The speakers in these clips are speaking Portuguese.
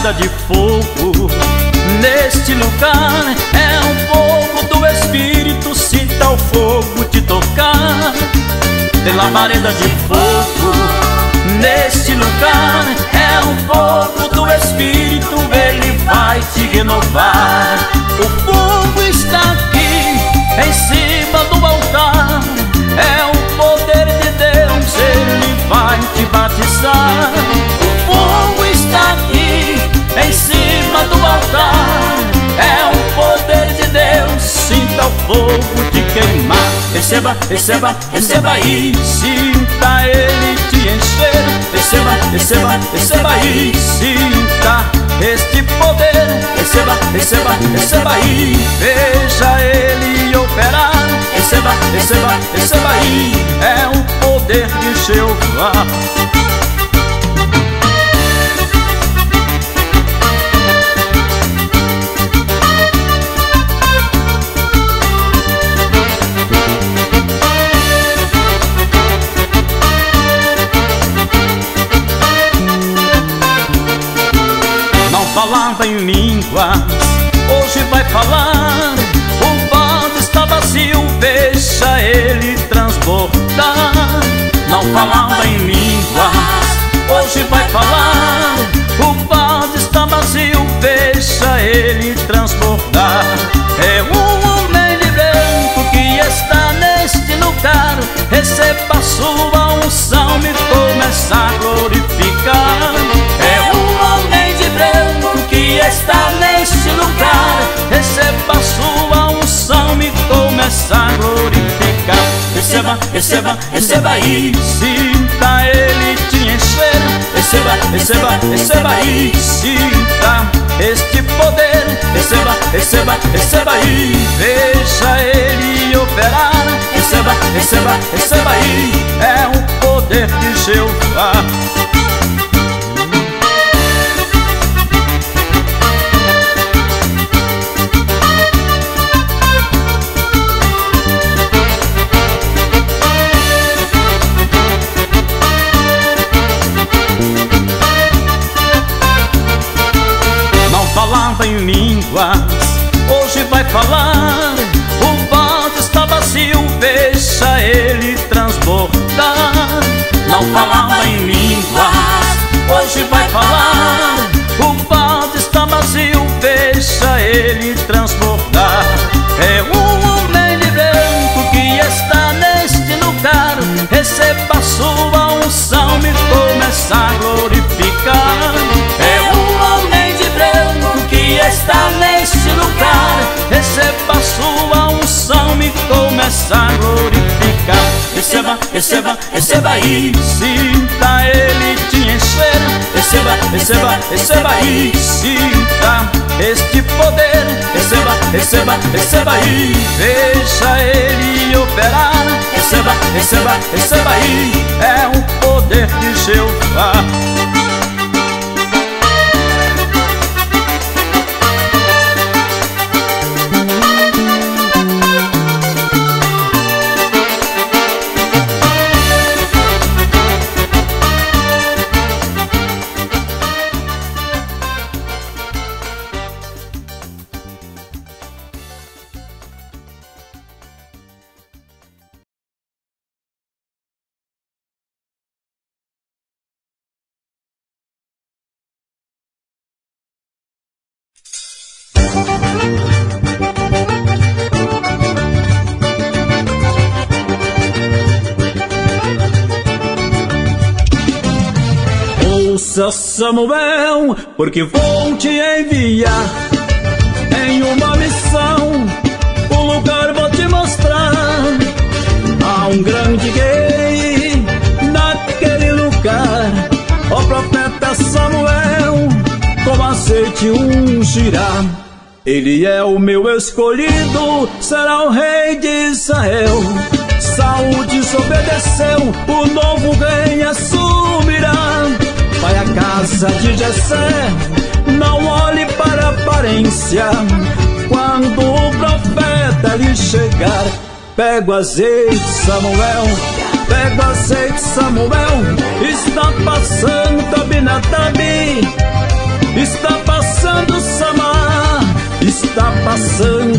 vida de fogo. Neste lugar é um fogo do Espírito. Se tal fogo te tocar, tem labareda de fogo. Neste lugar é um fogo do Espírito. Ele vai te renovar. O fogo está aqui em cima do altar. É o poder de Deus. Ele vai te batizar. O fogo está aqui em cima do altar. É o poder de Deus. Sinta o fogo te queimar. Receba, receba, receba e sinta ele te encher. Receba, receba, receba e sinta este poder. Receba, receba, receba e veja ele operar. Receba, receba, receba e é o poder de Jeová. Falava em línguas, hoje vai falar. O vaso está vazio, deixa ele transbordar. Não falava em línguas, hoje vai falar. O vaso está vazio, deixa ele transbordar. É um homem de branco que está neste lugar. Receba sua unção e começa a glorificar. É um homem que está neste lugar. Receba sua unção e começa a glorificar. Receba, receba, receba e sinta ele te encher. Receba, receba, receba e sinta este poder. Receba, receba, receba e veja ele operar. Receba, receba, receba e é o poder de Jeová. Falava em línguas, hoje vai falar. O vaso está vazio, deixa ele transbordar. Não falava em línguas, hoje vai falar. O vaso está vazio, deixa ele transbordar. É um homem de branco que está neste lugar. Receba sua unção e começa a glorificar. É um homem que está neste lugar. Receba sua unção e começa a glorificar. Receba, receba, receba e sinta ele te encher. Receba, receba, receba e sinta este poder. Receba, receba, receba e veja ele operar. Receba, receba, receba e é o poder de Jeová. Ouça, Samuel, porque vou te enviar em uma missão. Um lugar vou te mostrar. Há um grande rei naquele lugar. O profeta Samuel com azeite ungirá. Ele é o meu escolhido, será o rei de Israel. Saul desobedeceu, o novo rei assumirá. Vai à casa de Jessé, não olhe para a aparência. Quando o profeta lhe chegar, pega o azeite, Samuel. Pega o azeite, Samuel. Está passando Abinadabe. Está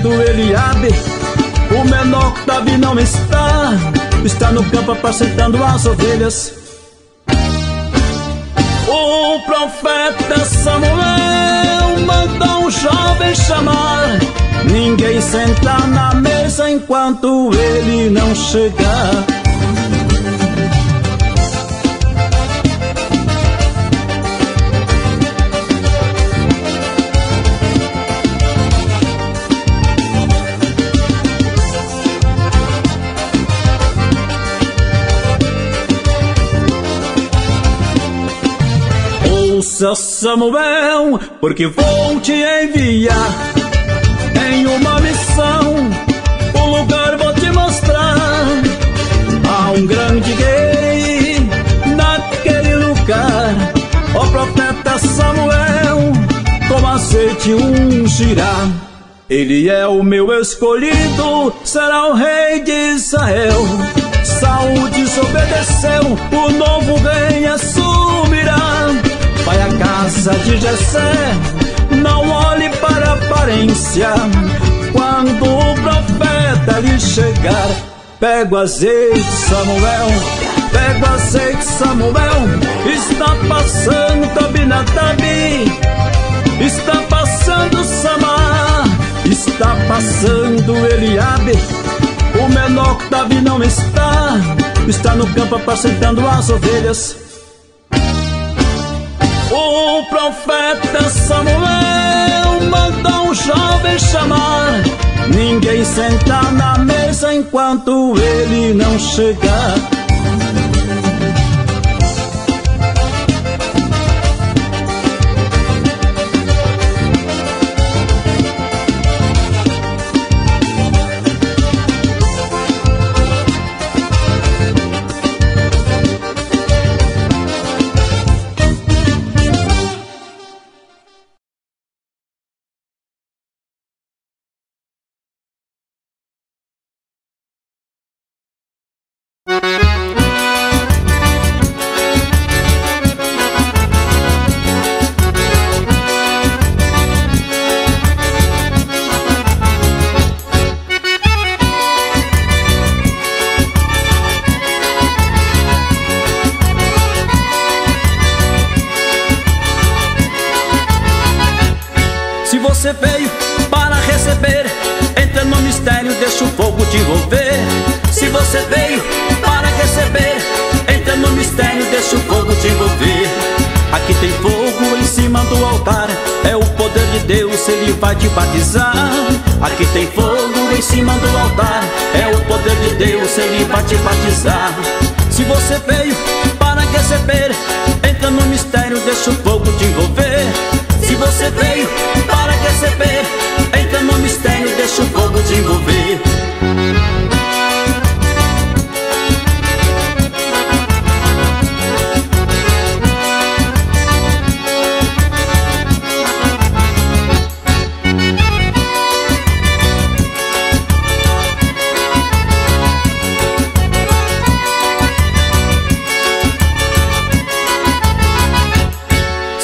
do Eliabe. O menor que Davi não está, está no campo apacentando as ovelhas. O profeta Samuel manda um jovem chamar. Ninguém senta na mesa enquanto ele não chegar. Ouça, Samuel, porque vou te enviar em uma missão, um lugar vou te mostrar. Há um grande rei naquele lugar. O profeta Samuel com azeite ungirá. Ele é o meu escolhido, será o rei de Israel. Saul desobedeceu, o novo rei assumirá. Vai à casa de Jessé, não olhe para a aparência. Quando o profeta lhe chegar, pega o azeite, Samuel, pega o azeite, Samuel. Está passando Abinadabe, está passando Samar, está passando Eliabe. O menor que Davi não está, está no campo apacentando as ovelhas. O profeta Samuel manda um jovem chamar. Ninguém senta na mesa enquanto ele não chegar. Você veio para receber, entra no mistério, deixa o fogo te envolver. Se você veio para receber, entra no mistério, deixa o fogo te envolver. Aqui tem fogo em cima do altar, é o poder de Deus, ele vai te batizar. Aqui tem fogo em cima do altar, é o poder de Deus, ele vai te batizar. Se você veio para receber, entra no mistério, deixa o fogo te envolver. Se você veio para receber, entra no mistério, deixa o fogo te envolver.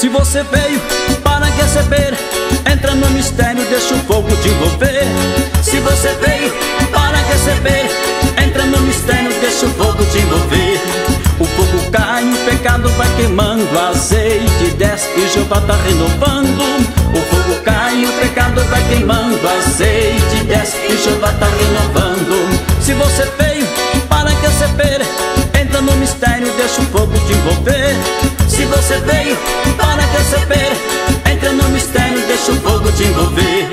Se você veio para receber, entra no mistério, deixa o fogo te envolver. Se você veio para receber, entra no mistério, deixa o fogo te envolver. O fogo cai, o pecado vai queimando, azeite desce e Jeová tá renovando. O fogo cai, o pecado vai queimando, azeite desce e Jeová tá renovando. Se você veio para receber, entra no mistério, deixa o fogo te envolver. Se você veio para receber, entra no mistério, deixa o fogo te envolver.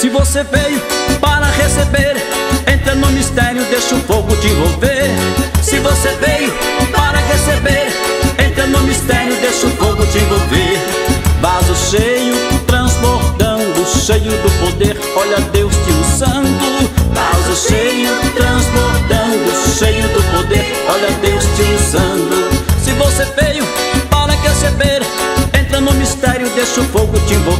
Se você veio para receber, entra no mistério, deixa o fogo te envolver. Se você veio para receber, entra no mistério, deixa o fogo te envolver. Vaso cheio, transbordando, cheio do poder, olha Deus te usando. Vaso cheio, transbordando, cheio do poder, olha Deus te usando. Se você deixa o fogo te envolver.